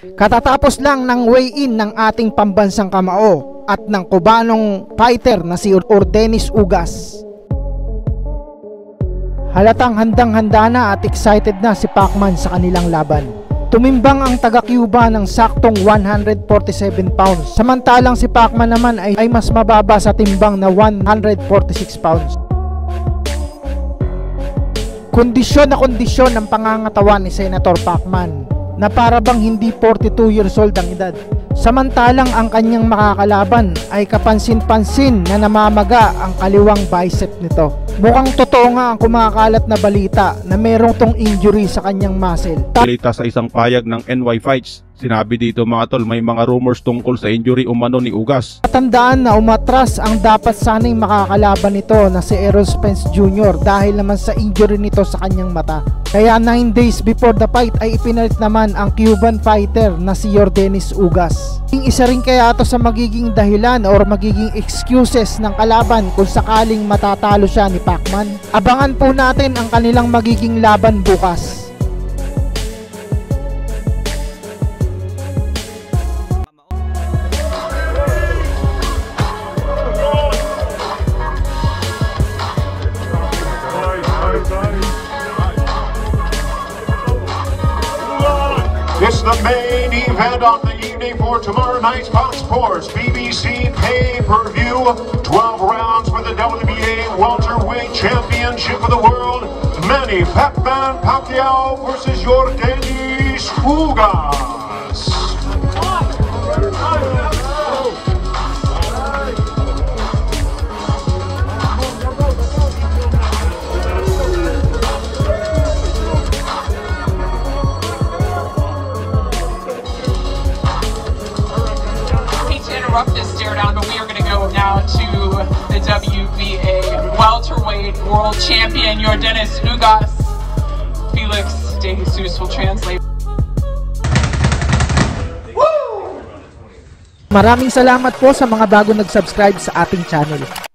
Katatapos lang ng weigh-in ng ating pambansang kamao at ng Kubanong fighter na si Ordenis Ugas. Halatang handang-handa na at excited na si Pacman sa kanilang laban. Tumimbang ang taga-Cuba ng saktong 147 pounds, samantalang si Pacman naman ay mas mababa sa timbang na 146 pounds. Kondisyon na kondisyon ng pangangatawan ni Senator Pacman, na para bang hindi 42 years old ang edad. Samantalang ang kanyang makakalaban ay kapansin-pansin na namamaga ang kaliwang bicep nito. Mukhang totoo nga ang kumakalat na balita na merong tong injury sa kanyang muscle. Balita sa isang payag ng NY Fights, sinabi dito mga tol, may mga rumors tungkol sa injury umano ni Ugas. Tandaan na umatras ang dapat sanang makakalaban nito na si Errol Spence Jr. dahil naman sa injury nito sa kanyang mata. Kaya 9 days before the fight ay ipinalit naman ang Cuban fighter na si Ordenis Ugas. Isa rin kaya ito sa magiging dahilan or magiging excuses ng kalaban kung sakaling matatalo siya ni Pacman. Abangan po natin ang kanilang magiging laban bukas. It's the main event on the evening for tomorrow night's Fox Sports BBC pay-per-view. 12 rounds for the WBA welterweight championship of the world. Manny Pac-Man Pacquiao versus Ordenis Ugas. But we are going to go now to the WBA welterweight world champion Ordenis Ugas. Felix De Jesus will translate. Woo! Maraming salamat po sa mga bagong nag-subscribe sa ating channel.